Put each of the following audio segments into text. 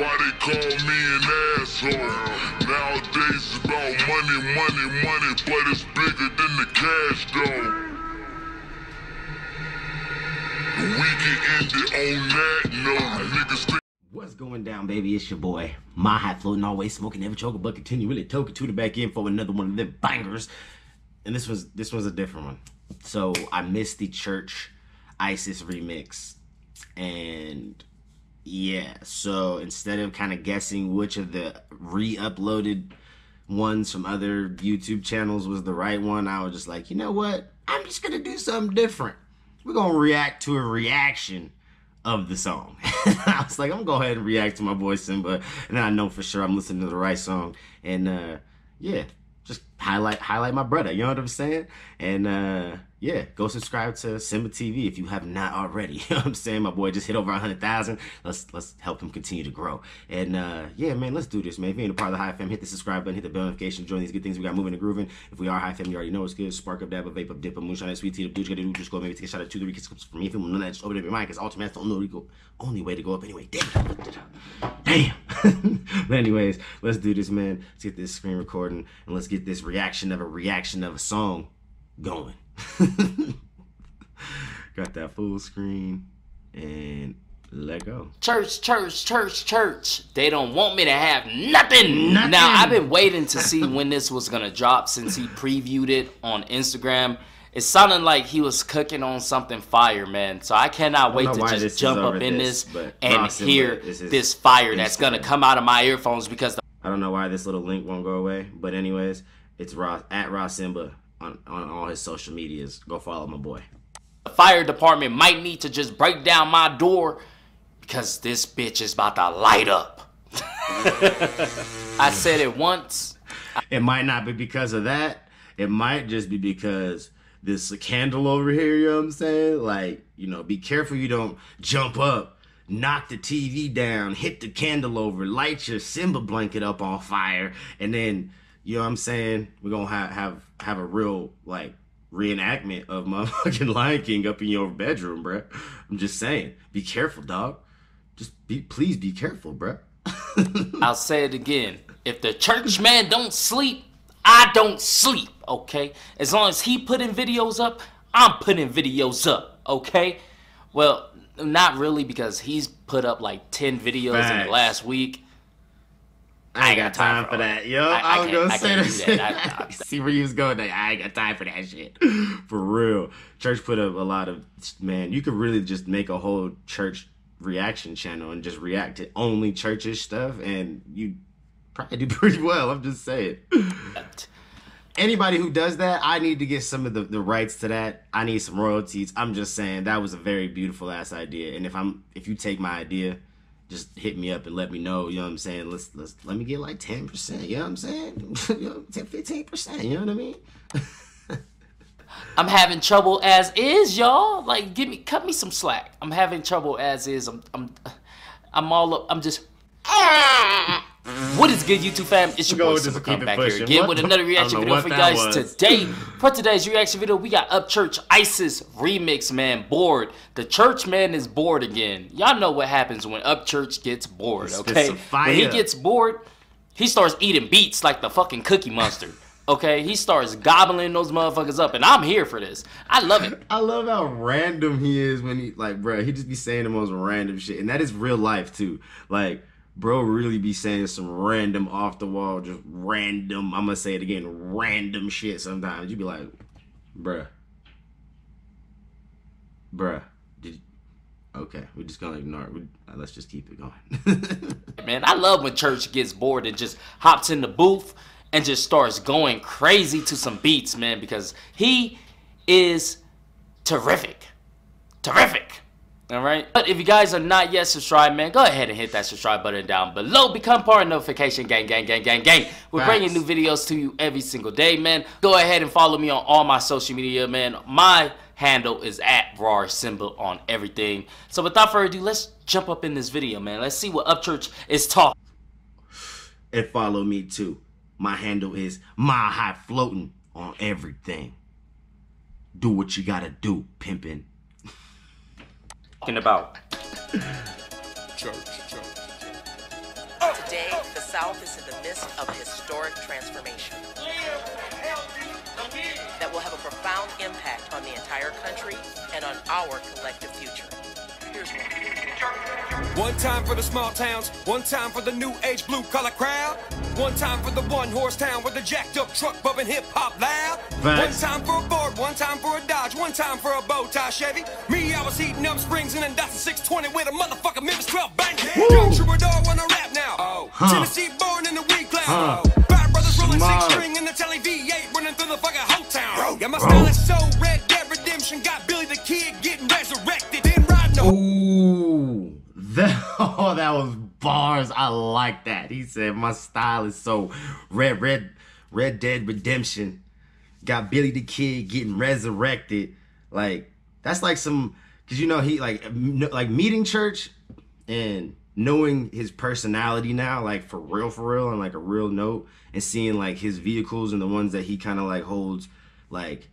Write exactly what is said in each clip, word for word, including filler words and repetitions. why they call me an asshole. Nowadays it's about money, money, money, but it's bigger than the cash though. We can end it on that note, niggas. What's going down, baby? It's your boy, my high floating, always smoking, never choking, but continually token to the back end for another one of them bangers. And this was this was a different one. So I missed the Church ISIS remix, and yeah, so instead of kind of guessing which of the re-uploaded ones from other YouTube channels was the right one, I was just like, you know what? I'm just gonna do something different. We're gonna react to a reaction of the song. I was like, I'm gonna go ahead and react to my boy Simba, and then I know for sure I'm listening to the right song. And uh yeah, just highlight highlight my brother, you know what I'm saying? And uh yeah, go subscribe to Simba T V if you have not already. You know what I'm saying? My boy just hit over a hundred thousand. Let's let's help him continue to grow. And uh yeah, man, let's do this, man. If you ain't a part of the High Fam, hit the subscribe button, hit the bell notification, join these good things we got moving and grooving. If we are High Fam, you already know it's good. Spark up, dab up, vape up, dip up, moonshine, sweet tea, do you gotta do, just go maybe take a shot at two, three kids from me. If you want none of that, just open up your mind, because ultimately that's the only way to go up anyway. Damn. Damn. But anyways, let's do this, man. Let's get this screen recording and let's get this reaction of a reaction of a song going. Got that full screen and let go. Church, church, church, church. They don't want me to have nothing. nothing. Now, I've been waiting to see when this was going to drop since he previewed it on Instagram. It sounded like he was cooking on something fire, man. So I cannot wait I to just jump up in this, this and hear this, this fire that's going to come out of my earphones, because the I don't know why this little link won't go away. But anyways, it's Ross, at Ross Simba. On, on all his social medias. Go follow my boy. The fire department might need to just break down my door, because this bitch is about to light up. I said it once. It might not be because of that. It might just be because this candle over here, you know what I'm saying? Like, you know, be careful you don't jump up, knock the T V down, hit the candle over, light your Simba blanket up on fire, and then, you know what I'm saying? We're gonna have have have a real like reenactment of motherfucking Lion King up in your bedroom, bruh. I'm just saying, be careful, dog. Just be, please be careful, bruh. I'll say it again. If the church man don't sleep, I don't sleep, okay? As long as he putting videos up, I'm putting videos up, okay? Well, not really, because he's put up like ten videos Facts. in the last week. I ain't got time, time for that, yo. I, I, I was gonna I say this. That. That. I, I, See where you was going. Like, I ain't got time for that shit. For real. Church put up a lot of, man, you could really just make a whole church reaction channel and just react to only churchish stuff, and you probably do pretty well. I'm just saying. Anybody who does that, I need to get some of the, the rights to that. I need some royalties. I'm just saying, that was a very beautiful ass idea. And if I'm if you take my idea, just hit me up and let me know, you know what I'm saying? Let's let's let me get like ten percent, you know what I'm saying? fifteen percent, you know what I mean? I'm having trouble as is, y'all. Like, give me cut me some slack. I'm having trouble as is. I'm I'm I'm all up. I'm just What is good, YouTube fam? It's your boy Simba coming back here again with another reaction video for you guys today. For today's reaction video, we got Upchurch ISIS remix, man. Bored. The church man is bored again. Y'all know what happens when Upchurch gets bored, okay? When he gets bored, he starts eating beats like the fucking Cookie Monster. Okay, he starts gobbling those motherfuckers up, and I'm here for this. I love it. I love how random he is when he, like, bro, he just be saying the most random shit, and that is real life too. Like, bro really be saying some random off the wall, just random, I'm gonna say it again, random shit sometimes. You be like, bruh. Bruh. Did okay, we're just gonna ignore it. We, let's just keep it going. Man, I love when church gets bored and just hops in the booth and just starts going crazy to some beats, man, because he is terrific. Terrific. All right, but if you guys are not yet subscribed, man, go ahead and hit that subscribe button down below. Become part of notification gang, gang, gang, gang, gang. We're nice. bringing new videos to you every single day, man. Go ahead and follow me on all my social media, man. My handle is at R A R Simba on everything. So without further ado, let's jump up in this video, man. Let's see what Upchurch is talking. And follow me too. My handle is my high floating on everything. Do what you gotta do, pimpin'. About church, church, church. Today, the South is in the midst of a historic transformation that will have a profound impact on the entire country and on our collective future. Here's one. One time for the small towns, one time for the new age blue-collar crowd, one time for the one-horse town with the jacked-up truck bumping hip-hop loud, Thanks. One time for a Ford, one time for a Dodge, one time for a bow-tie Chevy. Me, I was heating up Springs in a Datsun six twenty with a motherfucking Memphis twelve bang. Young Troubadour wanna rap now. Oh. Huh. Tennessee born in the weed cloud. Huh. Five brothers rolling six-string in the telly V eight running through the fucking whole town. Yeah, my style is so Red Dead Redemption, got Billy the Kid getting resurrected. Ooh, that, oh, that was bars. I like that. He said, my style is so red, red, Red Dead Redemption. Got Billy the Kid getting resurrected. Like, that's like some, because, you know, he, like, like meeting Church and knowing his personality now, like, for real, for real, on, like, a real note, and seeing, like, his vehicles and the ones that he kind of, like, holds, like,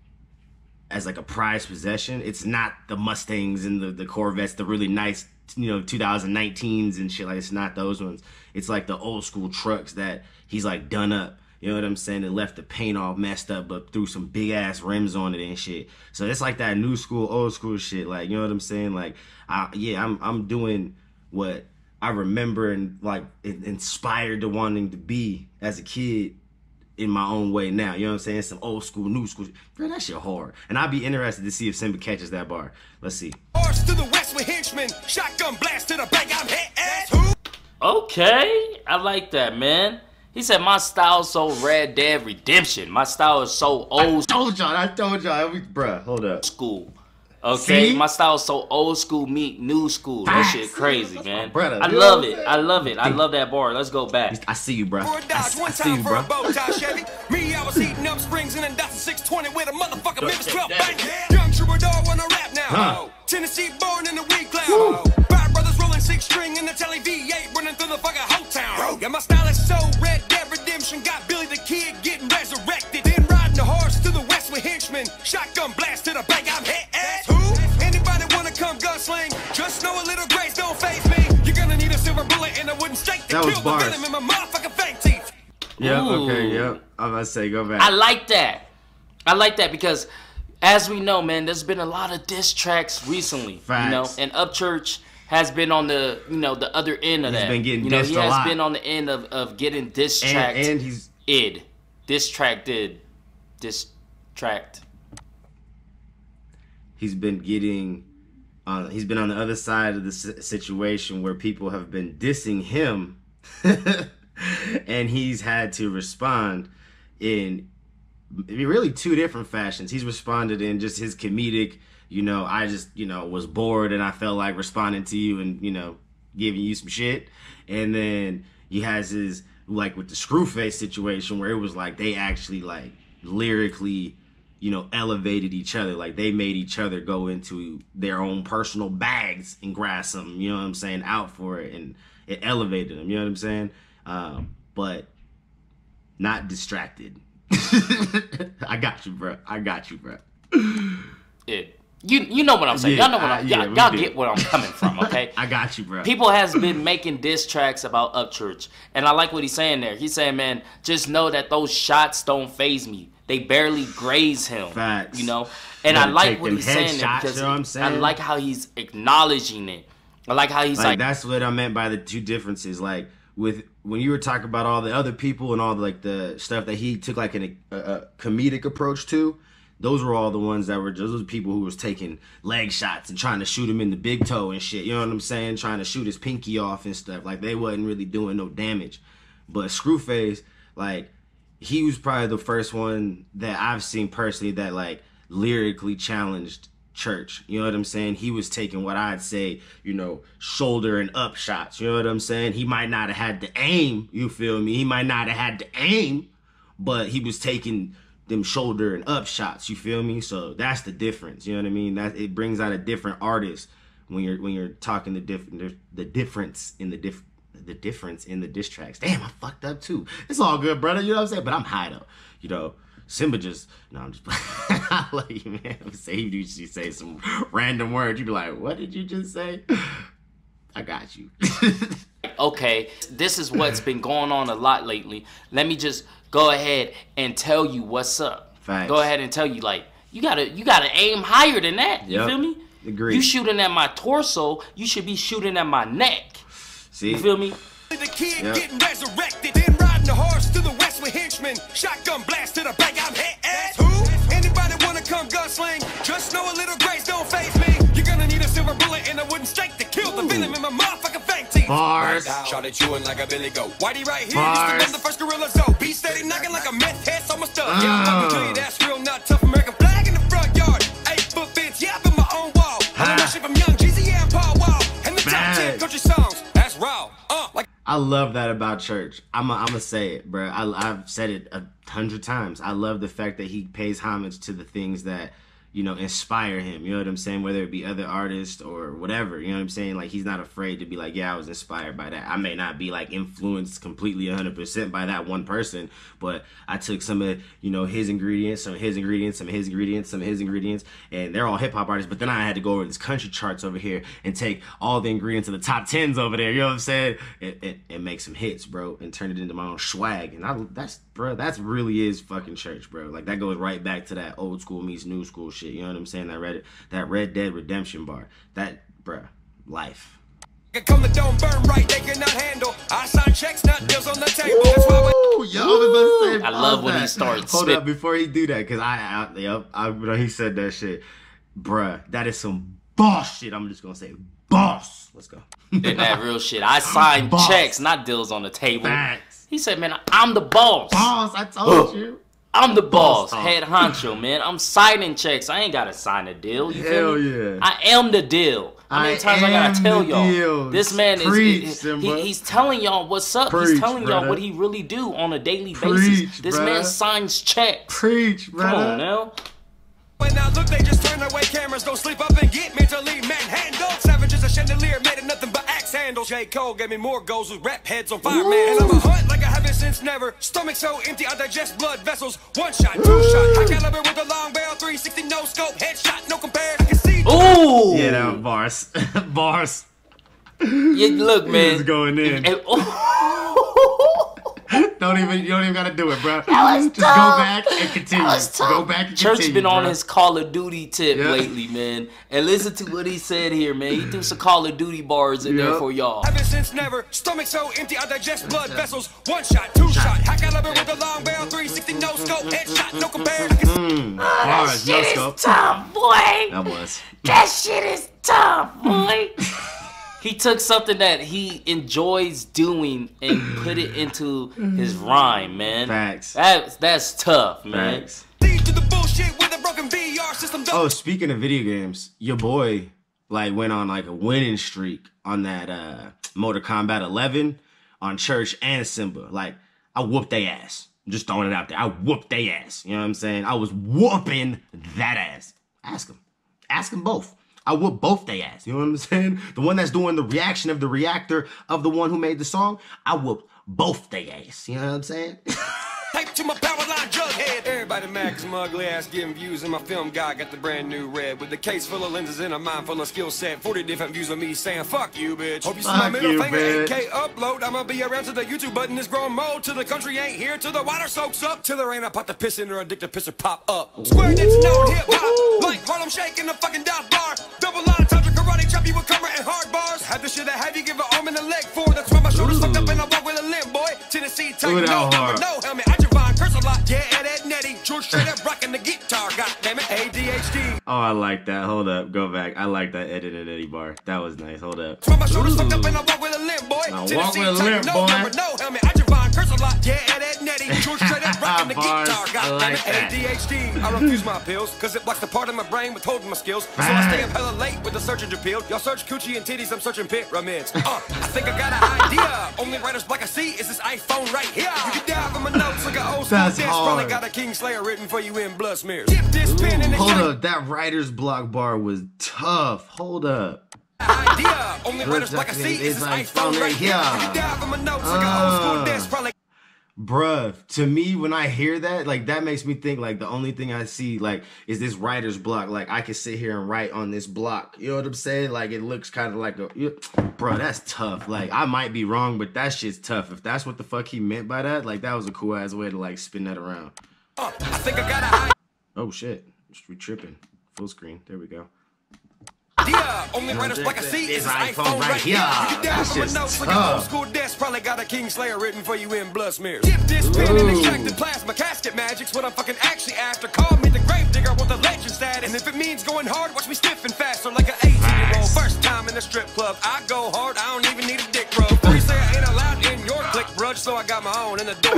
as like a prized possession. It's not the Mustangs and the, the Corvettes, the really nice, you know, two thousand nineteens and shit. Like, it's not those ones. It's like the old school trucks that he's like done up. You know what I'm saying? It left the paint all messed up, but threw some big ass rims on it and shit. So it's like that new school, old school shit. Like, you know what I'm saying? Like, I, yeah, I'm, I'm doing what I remember and like inspired to wanting to be as a kid in my own way now, you know what I'm saying? Some old school, new school, girl, that shit hard. And I'd be interested to see if Simba catches that bar. Let's see. To the west with henchmen, shotgun blast to the back. I'm hit at who? Okay, I like that, man. He said, my style's so Red Dead Redemption. My style is so old. I told y'all, I told y'all, bruh, hold up. School. Okay, see? My style's so old school meet new school. That shit crazy, man. Brother, I love it. I love it. I love that bar. Let's go back. I see you, bro. I, I see you, bro. Me, I was heating up Springs in a Datsun six twenty with a motherfucking Memphis twelve bang. Young Troubadour wanna rap now. Tennessee born in the weed cloud. Five brothers rolling six string in the telly V eight running through the fucking whole town. Yeah, my style is so Red Dead Redemption. Got Billy the Kid getting resurrected. Then riding the horse to the west with henchmen. Shotgun blast to the back. I'm hit. Just know a little grace don't faze me. You're gonna need a silver bullet and a wooden stake to kill the venom in my motherfucking fake teeth. Yeah, okay, yeah. I'm about to say, go back. I like that. I like that because, as we know, man, there's been a lot of diss tracks recently. Facts. You know, and Upchurch has been on the, you know, the other end of he's that. He's been getting you know, dissed he a lot. He has been on the end of, of getting diss tracked. And, and he's... Id. Diss tracked id. Diss tracked. He's been getting... Uh, he's been on the other side of the situation where people have been dissing him and he's had to respond in really two different fashions. He's responded in just his comedic, you know, I just, you know, was bored and I felt like responding to you and, you know, giving you some shit. And then he has his, like with the Screwface situation where it was like they actually like lyrically, you know, elevated each other. Like they made each other go into their own personal bags and grasp them, you know what I'm saying, out for it, and it elevated them, you know what I'm saying? Um, but not distracted. I got you, bro. I got you, bro. Yeah. You you know what I'm saying. Y'all yeah, know what I'm y'all yeah, get where I'm coming from, okay? I got you, bro. People has been making diss tracks about Upchurch. And I like what he's saying there. He's saying, man, just know that those shots don't faze me. They barely graze him. Facts. You know? And I like what he's saying there because you know what I'm saying? I like how he's acknowledging it. I like how he's like, like that's what I meant by the two differences. Like with when you were talking about all the other people and all the, like the stuff that he took like an, a, a comedic approach to. Those were all the ones that were just those people who was taking leg shots and trying to shoot him in the big toe and shit. You know what I'm saying? Trying to shoot his pinky off and stuff. Like, they wasn't really doing no damage. But Screwface, like, he was probably the first one that I've seen personally that, like, lyrically challenged Church. You know what I'm saying? He was taking what I'd say, you know, shoulder and up shots. You know what I'm saying? He might not have had the aim, you feel me? He might not have had the aim, but he was taking them shoulder and up shots, you feel me? So that's the difference, you know what I mean? That it brings out a different artist when you're when you're talking the different the difference in the diff the difference in the diss tracks. Damn, I fucked up too. It's all good, brother. You know what I'm saying? But I'm high though, you know. Simba just no, I'm just. I love you, man. I'm saying you just say some random words. You be like, what did you just say? I got you. like, okay, this is what's been going on a lot lately. Let me just go ahead and tell you what's up. Facts. Go ahead and tell you, like, you gotta you gotta aim higher than that. Yep. You feel me? Agreed. You shooting at my torso, you should be shooting at my neck. See? You feel me? The kid yep. getting resurrected, then riding the horse to the west with henchmen. Shotgun blast to the back, I'm hit ass. Who? Anybody wanna come gunsling? Just know a little grace don't faze me. You're gonna need a silver bullet and a wooden stake to kill the villain in my motherfucking fang team. Bars. Shot at you and like a Billy Goat. Whitey right here, Bars. This is the first gorilla zone. Be steady knocking like a meth head, so I'm a stud. Oh. Yeah, I can tell you that's real, not tough American flag in the front yard. Eight foot fence, yeah, I'm in my own wall. I'm ah. from young Jeezy and Paul Wall. And the top ten country songs, that's raw. Uh, like I love that about Church. I'm going to say it, bro. I, I've said it a hundred times. I love the fact that he pays homage to the things that, you know, inspire him. You know what I'm saying? Whether it be other artists or whatever. You know what I'm saying? Like, he's not afraid to be like, yeah, I was inspired by that. I may not be, like, influenced completely one hundred percent by that one person, but I took some of, you know, his ingredients, some of his ingredients, some of his ingredients, some of his ingredients, and they're all hip-hop artists, but then I had to go over this country charts over here and take all the ingredients of the top tens over there. You know what I'm saying? And, and, and make some hits, bro, and turn it into my own swag. And I, that's, bro, that's really is fucking Church, bro. Like, that goes right back to that old school meets new school shit. You know what I'm saying? That Red, that Red Dead Redemption bar. That, bruh, life. Come that don't burn right, they cannot handle. I sign checks, not deals on the table. That's why we... Yo, Woo! I love when that. He starts. Hold spit. Up before he do that, because I, I, yep, I, when he said that shit, bruh, that is some boss shit. I'm just gonna say boss. Let's go. Then that real shit. I sign boss. Checks, not deals on the table. Facts. He said, man, I'm the boss. Boss, I told you. I'm the boss, boss head honcho, man. I'm signing checks. I ain't gotta sign a deal. You Hell feel me? Yeah. I am the deal. How many I times I gotta tell y'all? This man Preach, is he, he's telling y'all what's up. Preach, he's telling y'all what he really do on a daily Preach, basis. This brother. Man signs checks. Preach, brother. Come on now. Now look, they just turn away cameras. Don't sleep up and get mentally manhandled. Savages a chandelier made of nothing but axe handles. J. Cole gave me more goals with rap heads on fire, Ooh. Man. And I'm a hunt like I haven't since never. Stomach so empty, I digest blood vessels. One shot, Ooh. Two shot. I caliber with a long barrel, three sixty no scope, headshot, no compare. I can see. Ooh, yeah, that was bars, bars. Yeah, look, man, he's going in. And, oh. Don't even you don't even gotta do it, bro. That was Just tough. Go back and continue. Go back and Church continue, been on bro. His Call of Duty tip yep. lately, man. And listen to what he said here, man. He threw some Call of Duty bars in yep. there for y'all. Ever since never, stomach so empty, I digest blood vessels. One shot, two shot. I got up with a long barrel, three sixty no scope, headshot, no compare. Mm. Oh, that bars, shit no scope. Is tough, boy. That was. That shit is tough, boy. He took something that he enjoys doing and put it into his rhyme, man. Facts. That's that's tough, man. Facts. Oh, speaking of video games, your boy like went on like a winning streak on that uh, Mortal Kombat eleven on Church and Simba. Like I whooped they ass. I'm just throwing it out there. I whooped they ass. You know what I'm saying? I was whooping that ass. Ask him. Ask them both. I whoop both they ass. You know what I'm saying? The one that's doing the reaction of the reactor of the one who made the song, I whoop both they ass. You know what I'm saying? Type to my power line, Jughead. Everybody mad because my ugly ass getting views, and my film guy got the brand new red with the case full of lenses and a mind full of skill set. forty different views of me saying, fuck you, bitch. Hope you see my middle finger, eight K upload. I'm going to be around to the YouTube button. This grown mold till the country ain't here, till the water soaks up, till there ain't a pot to piss in or a dick to piss or pop up. Square dance, no hip hop. Like Harlem Shake in the fucking dot bar. Double line, touch a karate chop you with camera and hard bars. Have the shit that have you give an arm and a leg for. That's why my shoulders fucked up and I walk with a limp, boy. Tennessee, tight, no number, no helmet. Curse a lot, yeah, and that netty, George straight up rocking the guitar, goddammit, A D H D. Oh, I like that. Hold up, go back. I like that edit and Eddie bar. That was nice. Hold up. From my shoulders fucked up and I walk with a limp, boy. I walk with a limp, boy. No helmet, I Javon, curse a lot, yeah, and that netty, George straight up rocking the guitar, goddammit, A D H D. I refuse my pills, cause it blocks the part of my brain withholding my skills. So I stay up hella late with the search engine pill. Y'all search coochie and titties, I'm searching pyramids. Uh, I think I got an idea. Only writer's block I see is this iPhone right here. You can dive on my notes like an old That's this hard. Got a Kingslayer written for you in blood smears. Dip this pen in the Hold up, that writer's block bar was tough. Hold up. Idea. Only writer's block I see is this iPhone right here. You can dive on my notes like an old school desk, probably. Bruh, to me, when I hear that, like, that makes me think, like, the only thing I see, like, is this writer's block. Like, I can sit here and write on this block. You know what I'm saying? Like, it looks kind of like a... Bruh, that's tough. Like, I might be wrong, but that shit's tough. If that's what the fuck he meant by that, like, that was a cool-ass way to, like, spin that around. Oh, I think I gotta... oh, shit. Just be tripping. Full screen. There we go. Yeah, only writer's block I see is iPhone right here. That's just tough. School desk probably got a Kingslayer written for you in blood smear. Dip this pen in extracted plasma casket magic's what I'm fucking actually after. Call me the grave digger with the legend status. And if it means going hard, watch me stiff and faster like an eighteen-year-old. First time in a strip club, I go hard. I don't even need a dick, bro. You say I ain't allowed in your click, bruh, so I got my own in the door.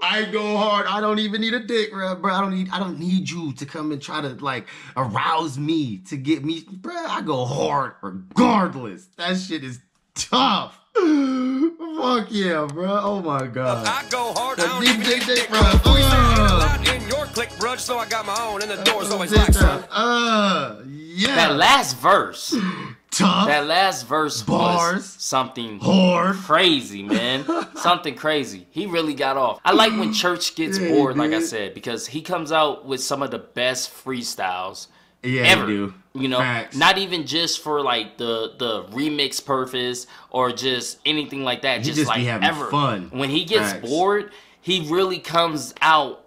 I go hard. I don't even need a dick, bro. Bro, I don't need. I don't need you to come and try to like arouse me to get me, bro. I go hard regardless. That shit is tough. Fuck yeah, bro. Oh my god. I go hard. I don't even dig dick, bro. In your click, bruh, so I got my own in the door's always locked. Uh, yeah. That last verse. Tough. That last verse bars was something hard. Crazy, man. Something crazy. He really got off. I like when Church gets yeah, bored, like I said, because he comes out with some of the best freestyles. Yeah, ever. Do. You know, facts. Not even just for like the the remix purpose or just anything like that. He just, just like ever fun. When he gets facts. Bored, he really comes out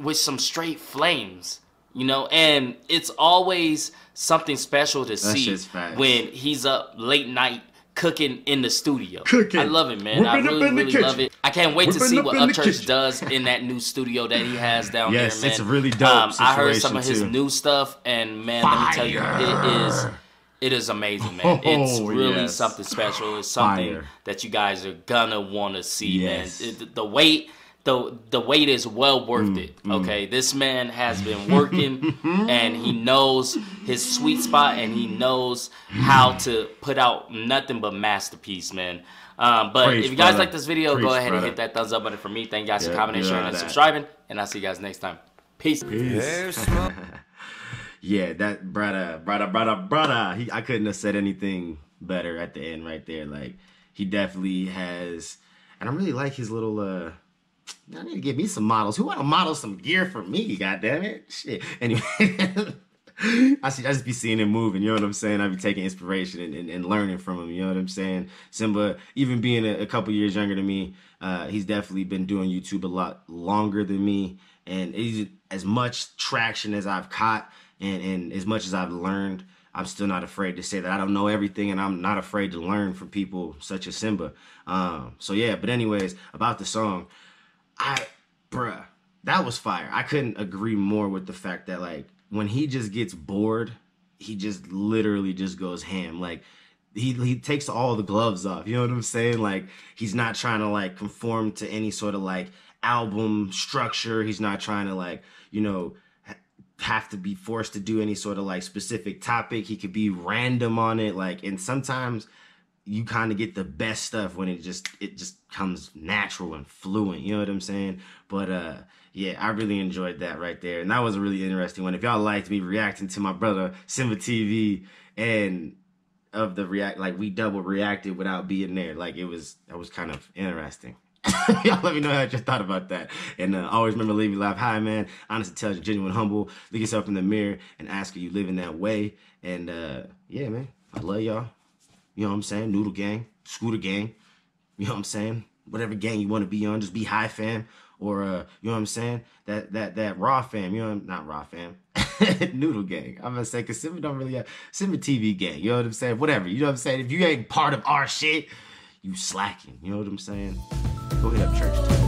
with some straight flames. You know, and it's always something special to that see when he's up late night cooking in the studio. Cooking. I love it, man. We're I really, really kitchen. Love it. I can't wait We're to see what Upchurch does in that new studio that he has down yes, there, man. Yes, it's really dope. Um, I heard some of his too. New stuff, and man, Fire. Let me tell you, it is it is amazing, man. It's oh, really yes. something special. It's something Fire. That you guys are gonna want to see, yes. man. It, the weight. The, the wait is well worth mm, it, okay? Mm. This man has been working, and he knows his sweet spot, and he knows how to put out nothing but masterpiece, man. Um, but Preach, if you guys brother. Like this video, Preach, go ahead brother. And hit that thumbs up button for me. Thank you guys yeah, for commenting, sharing, and subscribing, and I'll see you guys next time. Peace. Peace. Yeah, that brother, brother, brother, brother. He, I couldn't have said anything better at the end right there. Like, he definitely has, and I really like his little... uh I need to give me some models. Who want to model some gear for me? God damn it. Shit. Anyway, I see. I just be seeing him moving. You know what I'm saying? I be taking inspiration and, and, and learning from him. You know what I'm saying? Simba, even being a, a couple years younger than me, uh, he's definitely been doing YouTube a lot longer than me. And he's, as much traction as I've caught and, and as much as I've learned, I'm still not afraid to say that I don't know everything, and I'm not afraid to learn from people such as Simba. Um, so, yeah. But anyways, about the song. I, bruh, that was fire. I couldn't agree more with the fact that, like, when he just gets bored, he just literally just goes ham. Like, he, he takes all the gloves off. You know what I'm saying? Like, he's not trying to, like, conform to any sort of, like, album structure. He's not trying to, like, you know, have to be forced to do any sort of, like, specific topic. He could be random on it. Like, and sometimes... you kind of get the best stuff when it just it just comes natural and fluent. You know what I'm saying? But uh, yeah, I really enjoyed that right there, and that was a really interesting one. If y'all liked me reacting to my brother Simba T V and of the react, like we double reacted without being there, like it was that was kind of interesting. Y'all let me know how you thought about that, and uh, always remember leave your life high, man. Honest, intelligent, genuine, humble. Look yourself in the mirror and ask, are you living that way? And uh, yeah, man, I love y'all. You know what I'm saying? Noodle gang, scooter gang. You know what I'm saying? Whatever gang you want to be on, just be high fam. Or, uh, you know what I'm saying? That that that raw fam, you know what I'm not raw fam. Noodle gang. I'm going to say, because Simba don't really have, Simba T V gang, you know what I'm saying? Whatever, you know what I'm saying? If you ain't part of our shit, you slacking, you know what I'm saying? Go hit up Church too.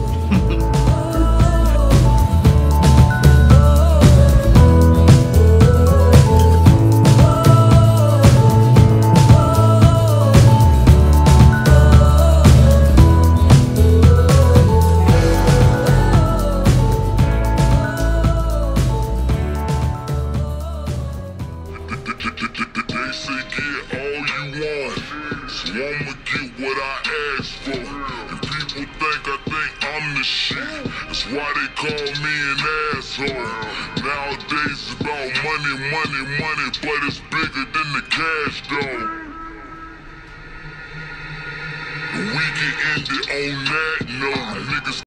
We can end it on that note, niggas.